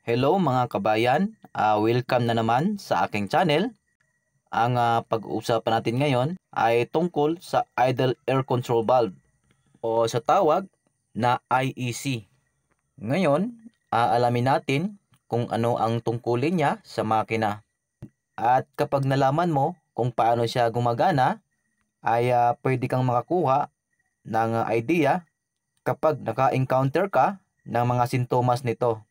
Hello mga kabayan, welcome na naman sa aking channel. Ang pag-uusapan natin ngayon ay tungkol sa idle air control valve o sa tawag na IEC. Ngayon, aalamin natin kung ano ang tungkulin niya sa makina. At kapag nalaman mo kung paano siya gumagana, ay pwede kang makakuha ng idea kapag naka-encounter ka ng mga sintomas nito.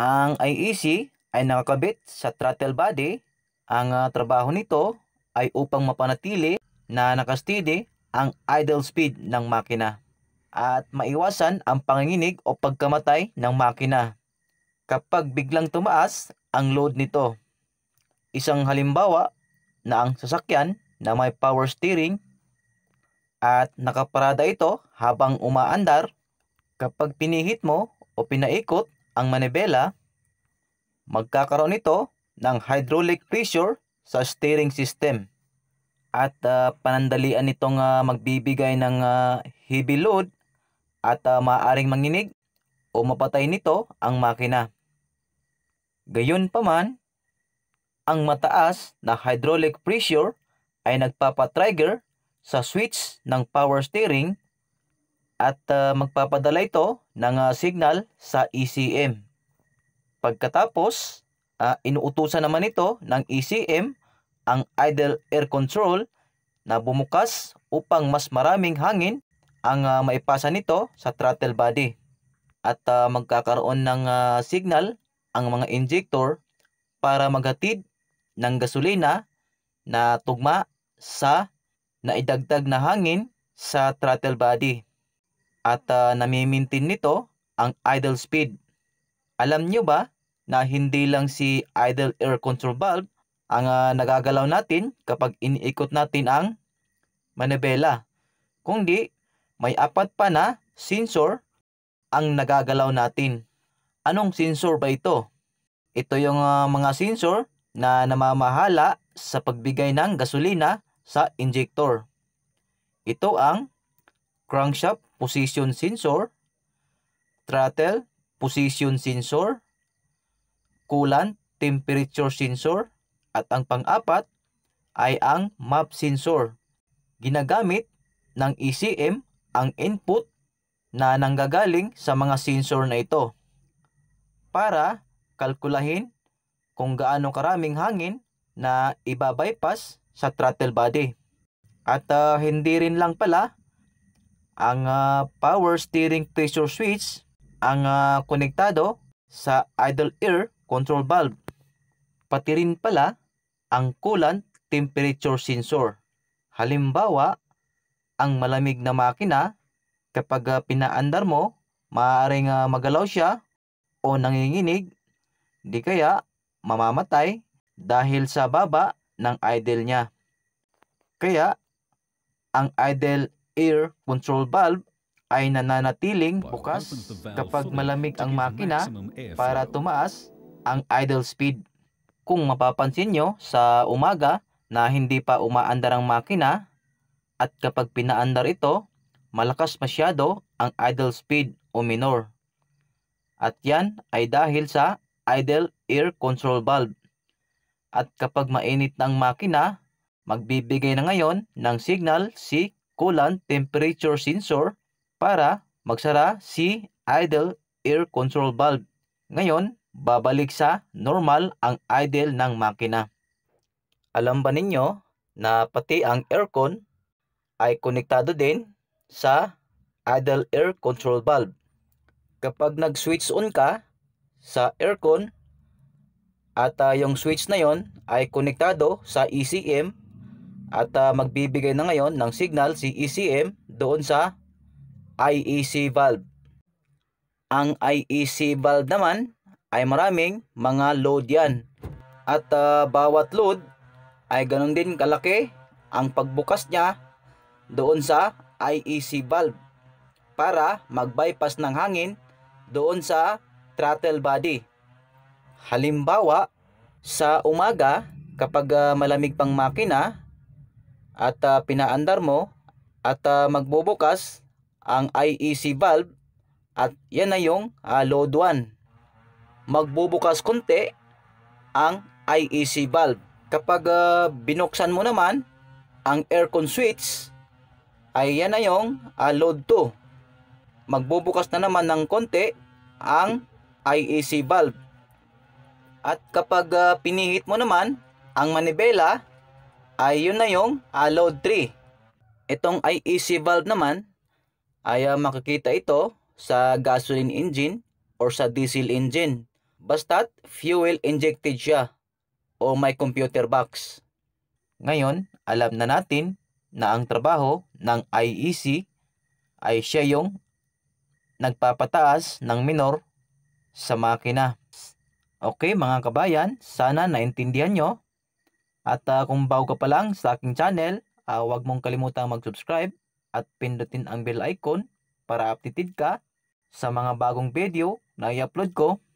Ang IEC ay nakakabit sa throttle body. Ang trabaho nito ay upang mapanatili na nakastidi ang idle speed ng makina at maiwasan ang panginginig o pagkamatay ng makina kapag biglang tumaas ang load nito. Isang halimbawa na ang sasakyan na may power steering at nakaparada ito habang umaandar, kapag pinihit mo o pinaikot ang manibela, magkakaroon ito ng hydraulic pressure sa steering system at panandalian itong magbibigay ng heavy load at maaaring manginig o mapatay nito ang makina. Gayunpaman, ang mataas na hydraulic pressure ay nagpapatrigger sa switch ng power steering at magpapadala ito ng signal sa ECM. Pagkatapos, inuutusan naman ito ng ECM ang idle air control na bumukas upang mas maraming hangin ang maipasa nito sa throttle body at magkakaroon ng signal ang mga injector para maghatid ng gasolina na tugma sa naidagdag na hangin sa throttle body. At namimintin nito ang idle speed. Alam nyo ba na hindi lang si idle air control valve ang nagagalaw natin kapag iniikot natin ang manibela, kundi may apat pa na sensor ang nagagalaw natin. Anong sensor ba ito? Ito yung mga sensor na namamahala sa pagbigay ng gasolina sa injector. Ito ang crankshaft position sensor, throttle position sensor, coolant temperature sensor, at ang pang-apat ay ang map sensor. Ginagamit ng ECM ang input na nanggagaling sa mga sensor na ito para kalkulahin kung gaano karaming hangin na ibabypass sa throttle body. At hindi rin lang pala ang power steering pressure switch ang konektado sa idle air control valve. Pati rin pala ang coolant temperature sensor. Halimbawa, ang malamig na makina, kapag pinaandar mo, maaaring magalaw siya o nanginginig, di kaya mamamatay dahil sa baba ng idle niya. Kaya, ang idle air control valve ay nananatiling bukas kapag malamig ang makina para tumaas ang idle speed. Kung mapapansin nyo sa umaga na hindi pa umaandar ang makina at kapag pinaandar ito, malakas masyado ang idle speed o minor. At yan ay dahil sa idle air control valve. At kapag mainit ng makina, magbibigay na ngayon ng signal si coolant temperature sensor para magsara si idle air control valve. Ngayon, babalik sa normal ang idle ng makina. Alam ba ninyo na pati ang aircon ay konektado din sa idle air control valve? Kapag nag-switch on ka sa aircon at yung switch na yon ay konektado sa ECM, at magbibigay na ngayon ng signal si ECM doon sa IEC valve. Ang IEC valve naman ay maraming mga load yan. At bawat load ay ganun din kalaki ang pagbukas niya doon sa IEC valve para mag-bypass ng hangin doon sa throttle body. Halimbawa, sa umaga kapag malamig pang makina at pinaandar mo at magbubukas ang IEC valve at yan na yung load 1. magbubukas konti ang IEC valve. Kapag binuksan mo naman ang aircon switch, ay yan na yung load 2. Magbubukas na naman ng konti ang IEC valve. At kapag pinihit mo naman ang manibela, ay yun na yung load 3. Itong IEC valve naman, ay makikita ito sa gasoline engine or sa diesel engine. Basta't fuel injected siya o may computer box. Ngayon, alam na natin na ang trabaho ng IEC ay siya yung nagpapataas ng minor sa makina. Okay mga kabayan, sana naintindihan nyo. At kung bago ka pa lang sa aking channel, huwag mong kalimutang mag-subscribe at pindutin ang bell icon para updated ka sa mga bagong video na i-upload ko.